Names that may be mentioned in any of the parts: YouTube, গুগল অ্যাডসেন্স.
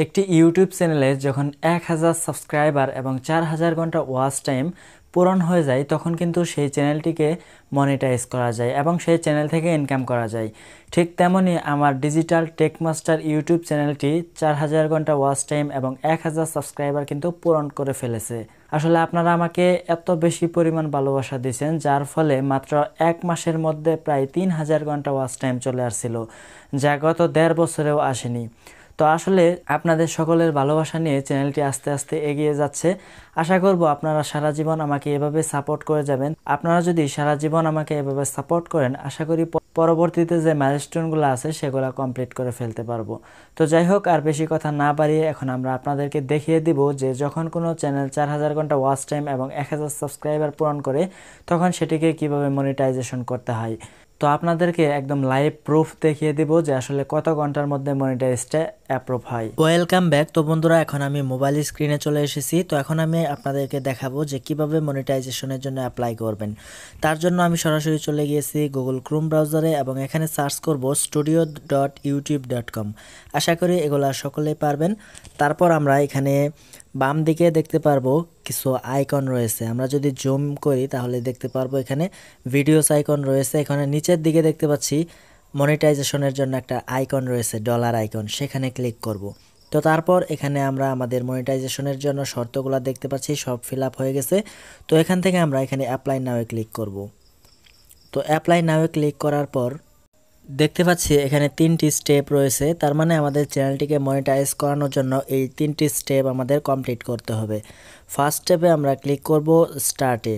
एक यूट्यूब चैनले जखन 1000 सबसक्राइबार एवं 4000 घंटा वाच टाइम पूरण हो जाए तखन किन्तु सेई चैनलटिके मनिटाइज करा जाए एवं सेई चैनल थेके इनकाम करा जाए। ठीक तेमोनी आमार डिजिटल टेक मास्टर यूट्यूब चैनलटी 4000 घंटा वाच टाइम एवं 1000 सबसक्राइबार किन्तु पूरण करे फेलेछे। आसले आपनारा आमाके एतो बेशी परिमाण भालोबासा दियेछेन जार फले मात्र एक मासेर मध्ये प्राय 3000 घंटा वाच टाइम चले आसछिलो जा गत 1.5 बछरेও आसेनी। तो आसले आपनादेर सकलेर भालोबासा निये चैनलटी आस्ते आस्ते एगिये जाच्छे। आशा करब आपनारा सारा जीवन आमाके एभाबे सापोर्ट करे जाबेन। आपनारा जोदि सारा जीवन आमाके एभाबे सापोर्ट करेन आशा करी परबर्तीते जे माइलस्टोनगुलो आछे सेगुलो कमप्लीट करे फेलते पारबो। तो जाई होक आर बेशी कथा ना बाड़िये एखन आमरा आपनादेरके देखिये देब जे जखन कोनो चैनल 4000 घंटा वाच टाइम एबं 1000 सबसक्राइबार पूरण करे तखन सेटिके किभाबे मनिटाइजेशन करते हय। तो आपनादेरके एकदम लाइव प्रूफ देखिए देव जो आसले कत घंटार मध्य मनिटाइजटा अप्रूव है। Welcome back. तो बंधुरा एखन आमी मोबाइल स्क्रिने चले एसेछि। तो एखन आमी आपनादेरके देखाबो जे किभाबे मनिटाइजेशनेर जन्य अप्लाई करबेन। तार जन्य आमी सरासरि चले गियेछि गूगल क्रोम ब्राउजारे एबं एखाने सार्च करब studio.youtube.com। आशा करी एगुला सकलेई पारबेन। तारपर आमरा एखाने बाम दिके देखते पारबो किछु आइकन रयेछे। आमरा जोदि जूम करी ताहले देखते पारबो एखाने भिडियोस आइकन रयेछे। एखाने नीचेर दिके देखते पाच्छी मनिटाइजेशनेर जन्य एकटा आइकन रयेछे डलार आइकन, सेखाने क्लिक करब। तो तारपर एखाने आमरा आमादेर मनिटाइजेशनेर जन्य शर्तगुलो देखते पाच्छी सब फिलआप हये गेछे। तो एखान थेके आमरा एखाने अप्लाई नाओ क्लिक करब। तो अप्लाई नाओ क्लिक करार पर देखते पाচ্ছি এখানে তিনটি স্টেপ রয়েছে। তার মানে আমাদের চ্যানেলটিকে মনিটাইজ করানোর জন্য এই তিনটি স্টেপ আমাদের কমপ্লিট করতে হবে। ফার্স্ট স্টেপে আমরা ক্লিক করব স্টার্টে।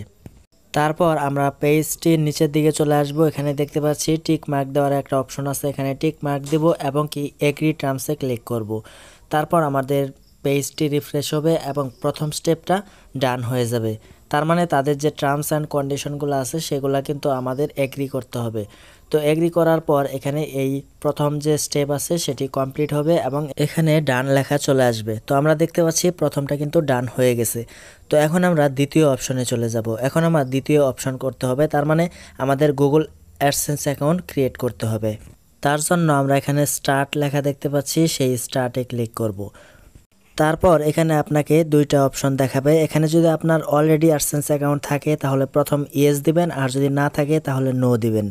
তারপর আমরা পেজটির নিচের দিকে চলে আসব। এখানে দেখতে পাচ্ছি টিক মার্ক দেওয়ার একটা অপশন আছে, এখানে টিক মার্ক দেব এবং কি এগ্রি টার্মসে ক্লিক করব। তারপর আমাদের পেজটি রিফ্রেশ হবে এবং প্রথম স্টেপটা ডান হয়ে যাবে। তার মানে তাদের যে টার্মস অ্যান্ড কন্ডিশনগুলো আছে সেগুলো কিন্তু আমাদের এগ্রি করতে হবে। তো এগ্রি করার পর এখানে এই প্রথম যে স্টেপ আছে সেটি কমপ্লিট হবে এবং এখানে ডান লেখা চলে আসবে। তো আমরা দেখতে পাচ্ছি প্রথমটা কিন্তু ডান হয়ে গেছে। তো এখন আমরা দ্বিতীয় অপশনে চলে যাব। এখন আমার দ্বিতীয় অপশন করতে হবে, তার মানে আমাদের গুগল অ্যাডসেন্স অ্যাকাউন্ট ক্রিয়েট করতে হবে। তার জন্য আমরা এখানে স্টার্ট লেখা দেখতে পাচ্ছি, সেই স্টার্টে ক্লিক করব। তারপর এখানে আপনাকে দুইটা অপশন দেখাবে। এখানে যদি আপনার অলরেডি অ্যাডসেন্স অ্যাকাউন্ট থাকে তাহলে প্রথম ইয়েস দিবেন, আর যদি না থাকে তাহলে নো দিবেন।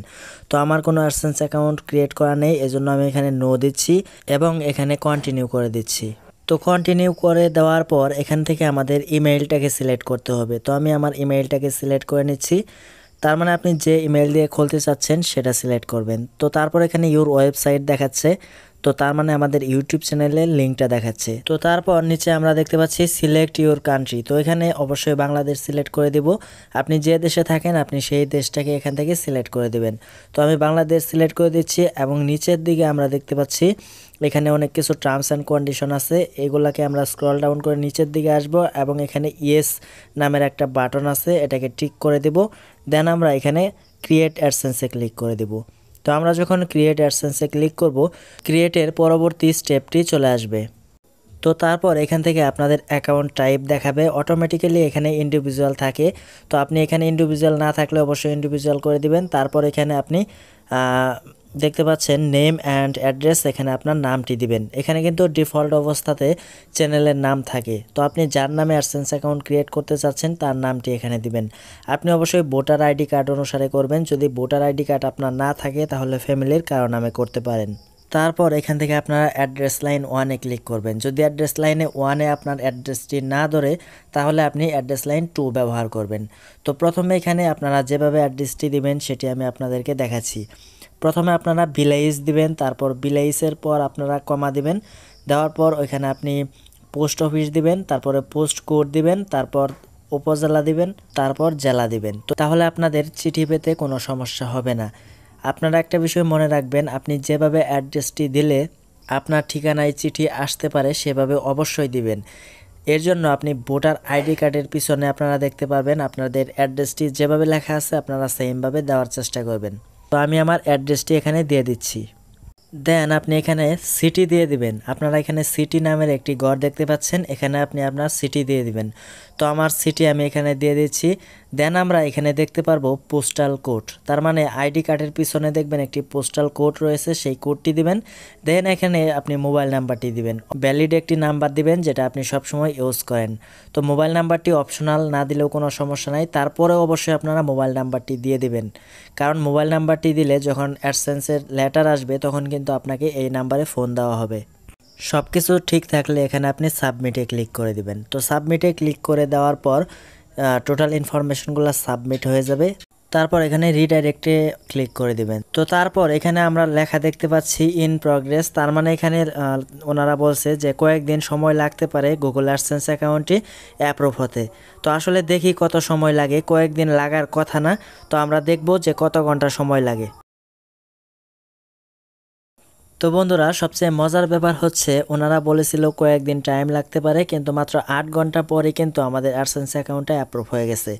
তো আমার কোনো অ্যাডসেন্স অ্যাকাউন্ট ক্রিয়েট করা নেই এজন্য আমি এখানে নো দিচ্ছি এবং এখানে কন্টিনিউ করে দিচ্ছি। তো কন্টিনিউ করে দেওয়ার পর এখান থেকে আমাদের ইমেইলটাকে সিলেক্ট করতে হবে। তো আমি আমার ইমেইলটাকে সিলেক্ট করে নিচ্ছি। তার মানে আপনি যে ইমেইল দিয়ে খুলতে চাচ্ছেন সেটা সিলেক্ট করবেন। তো তারপর এখানে ইউর ওয়েবসাইট দেখাচ্ছে। তো তার মানে আমাদের ইউটিউব চ্যানেলের লিংকটা দেখাচ্ছে। তো তারপর নিচে আমরা দেখতে পাচ্ছি সিলেক্ট ইউর কান্ট্রি। তো এখানে অবশ্যই বাংলাদেশ সিলেক্ট করে দেব। আপনি যে দেশে থাকেন আপনি সেই দেশটাকে এখান থেকে সিলেক্ট করে দেবেন। তো আমি বাংলাদেশ সিলেক্ট করে দিচ্ছি এবং নিচের দিকে আমরা দেখতে পাচ্ছি এখানে অনেক কিছু টার্মস অ্যান্ড কন্ডিশন আছে। এগুলাকে আমরা স্ক্রল ডাউন করে নিচের দিকে আসব এবং এখানে ইয়েস নামের একটা বাটন আছে, এটাকে টিক করে দেব। দেন আমরা এখানে ক্রিয়েট অ্যাডসেন্সে ক্লিক করে দেব। তো আমরা যখন ক্রিয়েট অ্যাডসেন্সে ক্লিক করব ক্রিয়েটের পরবর্তী স্টেপটি চলে আসবে। তো তারপর এখান থেকে আপনাদের অ্যাকাউন্ট টাইপ দেখাবে। অটোমেটিক্যালি এখানে ইন্ডিভিজুয়াল থাকে। তো আপনি এখানে ইন্ডিভিজুয়াল না থাকলে অবশ্যই ইন্ডিভিজুয়াল করে দিবেন। তারপর এখানে আপনি দেখতে পাচ্ছেন নেম অ্যান্ড অ্যাড্রেস, এখানে আপনার নামটি দিবেন। এখানে কিন্তু ডিফল্ট অবস্থাতে চ্যানেলের নাম থাকে। তো আপনি যার নামে অ্যাডসেন্স অ্যাকাউন্ট ক্রিয়েট করতে চাচ্ছেন তার নামটি এখানে দিবেন। আপনি অবশ্যই ভোটার আইডি কার্ড অনুসারে করবেন। যদি ভোটার আইডি কার্ড আপনার না থাকে তাহলে ফ্যামিলির কারো নামে করতে পারেন। তারপর এখান থেকে আপনারা অ্যাড্রেস লাইন 1-এ ক্লিক করবেন। যদি অ্যাড্রেস লাইনে 1-এ আপনার অ্যাড্রেসটি না ধরে তাহলে আপনি অ্যাড্রেস লাইন 2 ব্যবহার করবেন। তো প্রথমে এখানে আপনারা যেভাবে অ্যাড্রেসটি দিবেন সেটি আমি আপনাদেরকে দেখাচ্ছি। প্রথমে আপনারা ভিলেজ দিবেন, তারপর ভিলেজের পর আপনারা কমা দিবেন, দেওয়ার পর ওইখানে আপনি পোস্ট অফিস দিবেন, তারপরে পোস্ট কোড দিবেন, তারপর উপজেলা দিবেন, তারপর জেলা দিবেন। তো তাহলে আপনাদের চিঠি পেতে কোনো সমস্যা হবে না। আপনারা একটা বিষয় মনে রাখবেন, আপনি যেভাবে অ্যাড্রেসটি দিলে আপনার ঠিকানায় চিঠি আসতে পারে সেভাবে অবশ্যই দিবেন। এর জন্য আপনি ভোটার আইডি কার্ডের পিছনে আপনারা দেখতে পারবেন আপনাদের অ্যাড্রেসটি যেভাবে লেখা আছে আপনারা সেইমভাবে দেওয়ার চেষ্টা করবেন। তো আমি আমার অ্যাড্রেসটি এখানে দিয়ে দিচ্ছি। दें आपनी एखे सिटी दिए देवें अपनारा एखे सिटी नाम एक घर देखते पाच्छेन एखे अपनी अपना सिटी दिए देवें तो आमार सिटी आमी एखे दिए दीची दें आमरा एखे देखते पारबो पोस्टाल कोड तार माने आईडी कार्डेर पिछने देखें एक पोस्टाल कोड रही है सेई कोडटी दिबेन देन एखे अपनी मोबाइल नम्बरटी दिबेन वैलिड एक नम्बर दिबेन जेटा आपनी सब समय यूज करें तो मोबाइल नम्बरटी अपशनल ना दिलेও कोनो समस्या नाई तारपरेও अवश्य अपनारा मोबाइल नम्बरटी दिए देवें कारण मोबाइल नम्बरटी दिले जखन एडसेंसर लेटर आसबे तखन किन्तु আপনাকে এই নাম্বারে ফোন দেওয়া হবে। সব কিছু ঠিক থাকলে এখানে আপনি সাবমিটে ক্লিক করে দিবেন। তো সাবমিটে ক্লিক করে দেওয়ার পর টোটাল ইনফরমেশনগুলো সাবমিট হয়ে যাবে। তারপর এখানে রিডাইরেক্টে ক্লিক করে দিবেন। তো তারপর এখানে আমরা লেখা দেখতে পাচ্ছি ইন প্রোগ্রেস তার মানে এখানে ওনারা বলছে যে কয়েকদিন সময় লাগতে পারে গুগল অ্যাডসেন্স অ্যাকাউন্টটি অ্যাপ্রুভ হতে। তো আসলে দেখি কত সময় লাগে, কয়েকদিন লাগার কথা না, তো আমরা দেখব যে কত ঘন্টা সময় লাগে। तो बंधुरा सबसे मजार ব্যাপার হচ্ছে ওনারা বলেছিল কয়েকদিন টাইম লাগতে পারে কিন্তু মাত্র 8 ঘন্টা পরে কিন্তু আমাদের অ্যাডসেন্স অ্যাকাউন্টটা অ্যাপ্রুভ হয়ে গেছে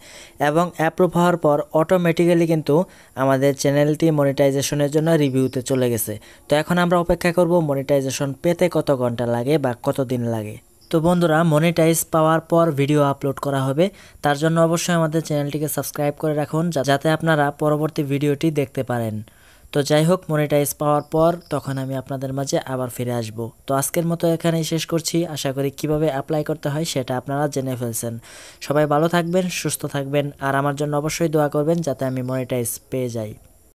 এবং অ্যাপ্রুভ হওয়ার পর অটোমেটিক্যালি কিন্তু আমাদের চ্যানেলটি মনিটাইজেশনের জন্য রিভিউতে চলে গেছে। তো এখন আমরা অপেক্ষা করব মনিটাইজেশন পেতে কত ঘন্টা লাগে বা কত দিন লাগে। তো বন্ধুরা মনিটাইজ পাওয়ার পর ভিডিও আপলোড করা হবে, তার জন্য অবশ্যই আমাদের চ্যানেলটিকে সাবস্ক্রাইব করে রাখুন যাতে আপনারা পরবর্তী ভিডিওটি দেখতে পারেন। তো যাই হোক মনিটাইজ পাওয়ার পর তখন আমি আপনাদের মাঝে আবার ফিরে আসব। তো আজকের মতো এখানেই শেষ করছি, আশা করি কিভাবে অ্যাপ্লাই করতে হয় সেটা আপনারা জেনে ফেলছেন। সবাই ভালো থাকবেন, সুস্থ থাকবেন আর আমার জন্য অবশ্যই দোয়া করবেন যাতে আমি মনিটাইজ পেয়ে যাই।